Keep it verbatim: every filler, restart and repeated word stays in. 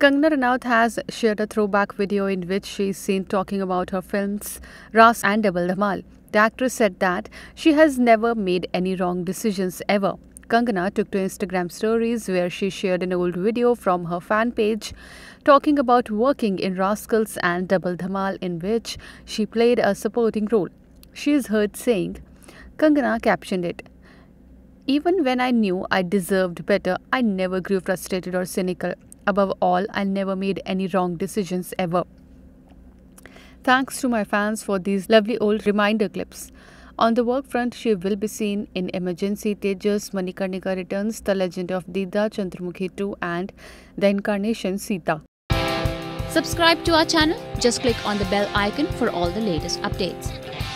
Kangana Ranaut has shared a throwback video in which she is seen talking about her films Rascals and Double Dhamaal. The actress said that she has never made any wrong decisions ever. Kangana took to Instagram stories where she shared an old video from her fan page talking about working in Rascals and Double Dhamaal, in which she played a supporting role. She is heard saying, Kangana captioned it, "Even when I knew I deserved better, I never grew frustrated or cynical. Above all, I never made any wrong decisions ever. Thanks to my fans for these lovely old reminder clips." On the work front, she will be seen in Emergency, Tejas, Manika Nika Returns, The Legend of Didha, Chandramukhi two and The Incarnation Sita. Subscribe to our channel. Just click on the bell icon for all the latest updates.